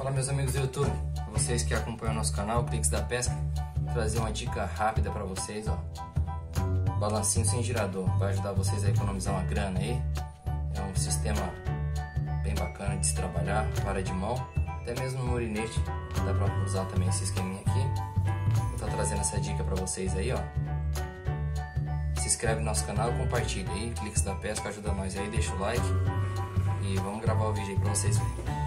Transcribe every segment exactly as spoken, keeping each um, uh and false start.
Fala, meus amigos do YouTube, vocês que acompanham o nosso canal Clicks da Pesca, vou trazer uma dica rápida para vocês, ó. Balancinho sem girador, vai ajudar vocês a economizar uma grana aí. É um sistema bem bacana de se trabalhar, vara de mão, até mesmo no morinete, dá para usar também esse esqueminha aqui. Vou estar trazendo essa dica para vocês aí, ó. Se inscreve no nosso canal, compartilha aí, Clicks da Pesca, ajuda nós aí, deixa o like e vamos gravar o vídeo aí para vocês verem.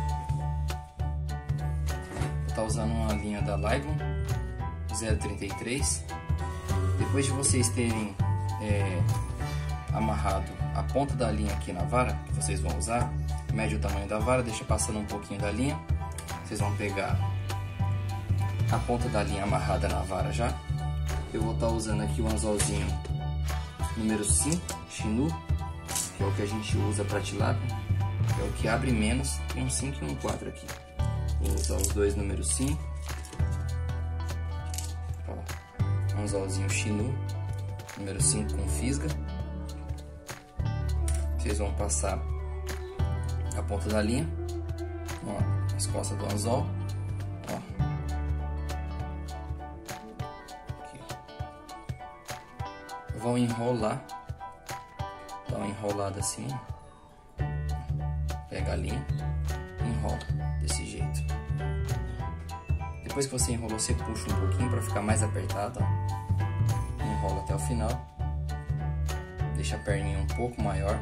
Tá usando uma linha da Lygon zero trinta e três. Depois de vocês terem é, amarrado a ponta da linha aqui na vara que vocês vão usar, mede o tamanho da vara, deixa passando um pouquinho da linha. Vocês vão pegar a ponta da linha amarrada na vara já. Eu vou estar tá usando aqui o anzolzinho número cinco, chinu, que é o que a gente usa para tilápia, é o que abre menos, tem um cinco e um quatro aqui. Vou usar os dois números cinco. Ó, anzolzinho chinu, número cinco com fisga. Vocês vão passar a ponta da linha, ó, as costas do anzol. Ó. Aqui, ó. Vão enrolar, dá uma enrolada assim. Pega a linha, enrola desse jeito. Depois que você enrolou, você puxa um pouquinho para ficar mais apertado, ó. Enrola até o final. Deixa a perninha um pouco maior,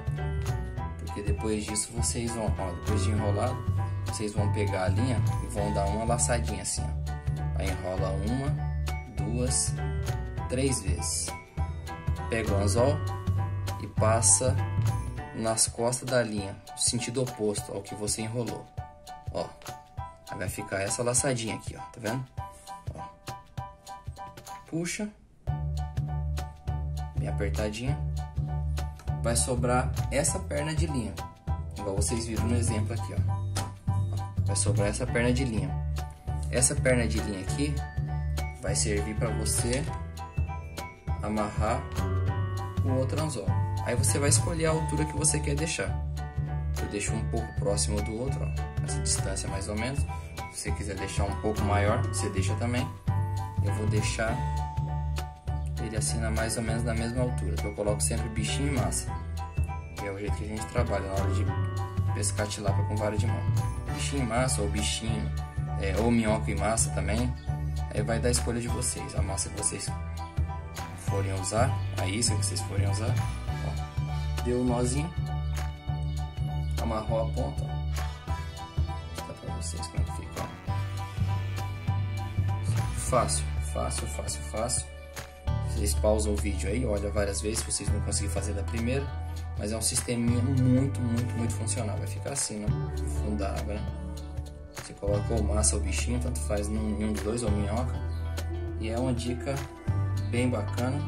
porque depois disso vocês vão, ó, depois de enrolar, vocês vão pegar a linha e vão dar uma laçadinha assim, ó. Aí enrola uma, duas, três vezes. Pega o anzol e passa nas costas da linha, sentido oposto ao que você enrolou. Ó, vai ficar essa laçadinha aqui, ó, tá vendo? Ó. Puxa, bem apertadinha. Vai sobrar essa perna de linha, igual vocês viram no exemplo aqui, ó. Ó, vai sobrar essa perna de linha. Essa perna de linha aqui vai servir para você amarrar o outro anzol. Aí você vai escolher a altura que você quer deixar. Eu deixo um pouco próximo do outro, ó, essa distância mais ou menos. Se você quiser deixar um pouco maior, você deixa também. Eu vou deixar ele assim na mais ou menos na mesma altura, que eu coloco sempre bichinho e massa, que é o jeito que a gente trabalha na hora de pescar tilápia com vara de mão. Bichinho e massa, ou bichinho, é, ou minhoca e massa também. Aí vai dar a escolha de vocês, a massa que vocês forem usar, a isca que vocês forem usar. Deu o um nozinho, amarrou a ponta, ó. Vou mostrar pra vocês como que fica, ó. Fácil, fácil, fácil, fácil. Vocês pausam o vídeo aí, olha várias vezes, se vocês não conseguirem fazer da primeira. Mas é um sisteminha muito, muito, muito funcional. Vai ficar assim, né? No fundo da água, né? Você coloca ou massa ou bichinho, tanto faz nenhum dos dois, ou minhoca. E é uma dica bem bacana.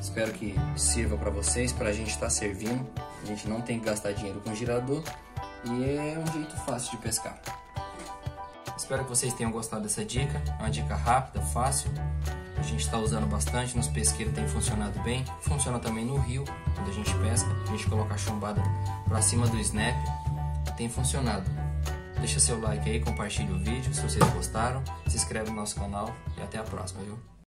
Espero que sirva para vocês, para a gente estar tá servindo. A gente não tem que gastar dinheiro com girador e é um jeito fácil de pescar. Espero que vocês tenham gostado dessa dica. É uma dica rápida, fácil. A gente está usando bastante, nos pesqueiros tem funcionado bem. Funciona também no rio, quando a gente pesca. A gente coloca a chumbada para cima do snap. Tem funcionado. Deixa seu like aí, compartilha o vídeo se vocês gostaram. Se inscreve no nosso canal e até a próxima, viu?